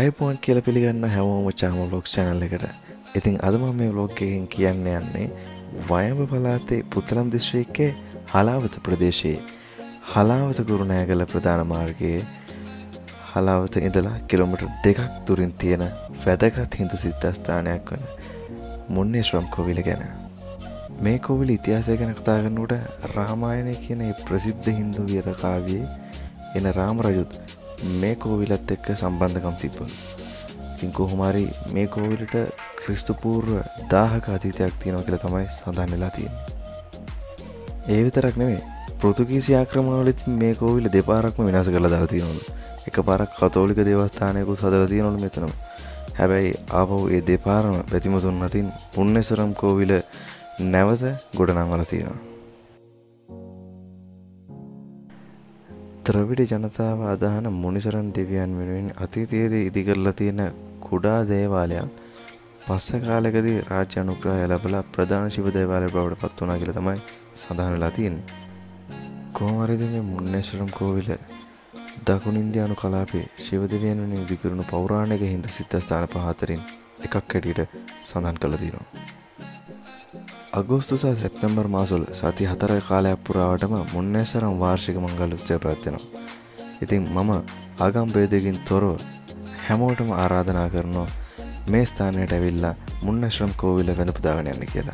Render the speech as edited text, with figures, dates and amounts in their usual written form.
ආයපොන් කියලා පිළිගන්න හැමෝම vlog channel එකට. ඉතින් අද මම මේ vlog එකෙන් කියන්න යන්නේ වයඹ පළාතේ පුතලම් දිස්ත්‍රික්කයේ හලාවත ප්‍රදේශයේ හලාවත ගුරුණෑගල ප්‍රධාන මාර්ගයේ හලාවත ඉඳලා කිලෝමීටර් 2ක් දුරින් තියෙන වැදගත් හින්දු සිද්ධාස්ථානයක් වන මුන්නේශ්වරම් කෝවිල ගැන. මේ කෝවිල ඉතිහාසය ගැන කතා කරනකොට රාමායනයේ කියන ඒ ප්‍රසිද්ධ හින්දු වීර කාව්‍යයේ එන රාම රජුත් මේ කෝවිලත් එක්ක සම්බන්ධකම් තිබුණා. ඉතින් කොහොම හරි මේ කෝවිලට ක්‍රිස්තු පූර්ව 1000ක අතීතයක් තියෙනවා කියලා තමයි සඳහන් වෙලා තියෙන්නේ. ඒ විතරක් නෙමෙයි පෘතුගීසි ආක්‍රමණවලත් මේ කෝවිල දෙපාරක්ම විනාශ කරලා දාලා තියෙනවලු. එකපාරක් කතෝලික දේවස්ථානයකුත් හදලා තියෙනවලු මෙතනම. හැබැයි ආපහු ඒ දෙපාරම ප්‍රතිම තුන අතින් මුන්නේශ්වරම් කෝවිල නැවත ගොඩනංවලා තියෙනවා. ද්‍රවිඩ ජනතාව අදහන මුනිසරන් දෙවියන් වෙනුවෙන් අතීතයේදී ඉදිකරලා තියෙන කුඩා දේවාලයක් පස්සේ කාලෙකදී රාජ්‍ය අනුග්‍රහය ලැබලා ප්‍රධාන ශිව දේවාලය බවට පත් වුණා කියලා තමයි සඳහන් වෙලා තියෙන්නේ. කොහොම හරිද මේ මුන්නේශ්වරම් කෝවිල දකුණු ඉන්දියානු කලාපයේ ශිව දෙවියන් වෙනුවෙන් විකරණු පෞරාණික හින්දු සිද්ධාස්ථාන පහ අතරින් එකක් හැටියට සඳහන් කරලා තියෙනවා. අගෝස්තු සහ සැප්තැම්බර් මාසවල සති 4ක කාලයක් පුරාවටම මුන්නේශ්වරම් වාර්ෂික මංගල උත්සවය පැවැත්වෙනවා. ඉතින් මම ආගම් භේදයකින් තොරව හැමෝටම ආරාධනා කරනවා මේ ස්ථානයට ඇවිල්ලා මුන්නේශ්වරම් කෝවිල වැඳ පුදාගෙන යන්න කියලා.